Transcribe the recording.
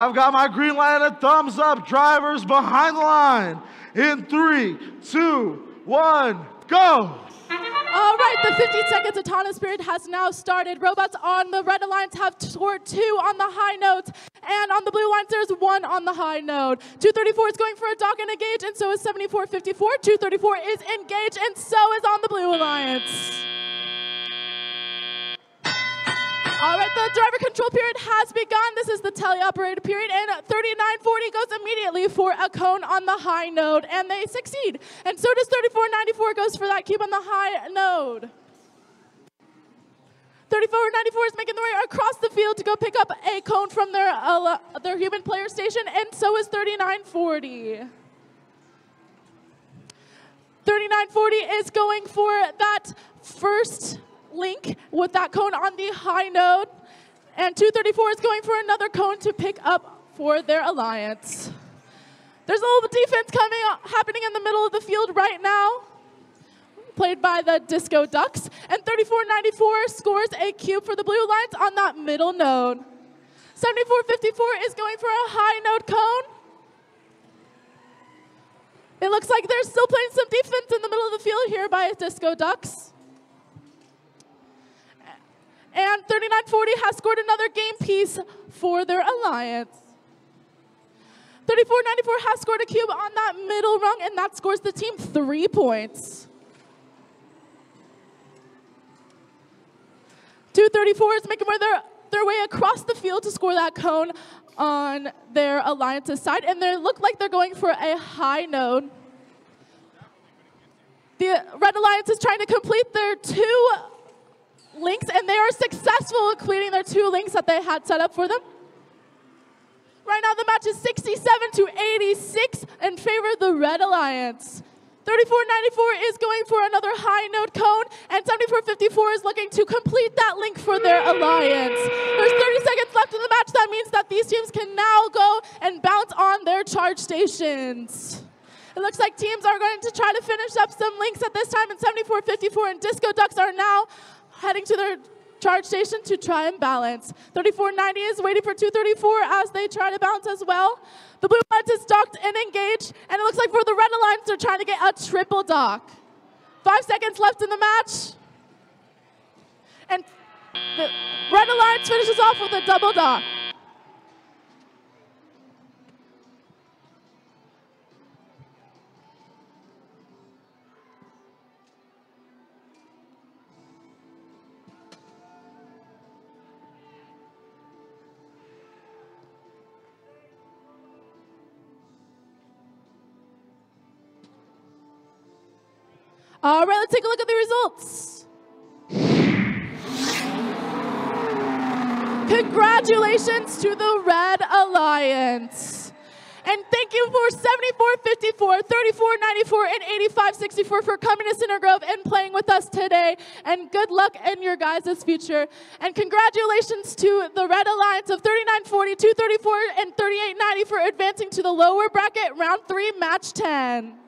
I've got my green light and a thumbs up. Drivers behind the line. In 3, 2, 1, go. All right, the 15 seconds of autonomous period has now started. Robots on the red alliance have scored 2 on the high notes, and on the blue alliance there's 1 on the high note. 234 is going for a dock and engage, and so is 7454. 234 is engaged, and so is on the blue alliance. All right, the driver control period has begun. This is the teleoperator period, and 3940 goes immediately for a cone on the high node, and they succeed. And so does 3494, goes for that cube on the high node. 3494 is making the way across the field to go pick up a cone from their human player station, and so is 3940. 3940 is going for that first link with that cone on the high node, and 234 is going for another cone to pick up for their alliance. There's a little defense happening in the middle of the field right now, played by the Disco Ducks, and 3494 scores a cube for the blue alliance on that middle node. 7454 is going for a high node cone. It looks like they're still playing some defense in the middle of the field here by Disco Ducks. And 3940 has scored another game piece for their alliance. 3494 has scored a cube on that middle rung, and that scores the team 3 points. 234 is making their way across the field to score that cone on their alliance's side, and they look like they're going for a high node. The Red Alliance is trying to complete their 2 links, and they are successful in completing their 2 links that they had set up for them. Right now the match is 67-86 in favor of the Red Alliance. 3494 is going for another high node cone, and 7454 is looking to complete that link for their alliance. There's 30 seconds left in the match. That means that these teams can now go and bounce on their charge stations. It looks like teams are going to try to finish up some links at this time, and 7454 and Disco Ducks are now heading to their charge station to try and balance. 3490 is waiting for 234 as they try to bounce as well. The blue alliance is docked and engaged, and it looks like for the red alliance, they're trying to get a triple dock. 5 seconds left in the match. And the red alliance finishes off with a double dock. All right, let's take a look at the results. Congratulations to the Red Alliance. And thank you for 7454, 3494, and 8564 for coming to Center Grove and playing with us today. And good luck in your guys' future. And congratulations to the Red Alliance of 3940, 234, and 3890 for advancing to the lower bracket, round 3, match 10.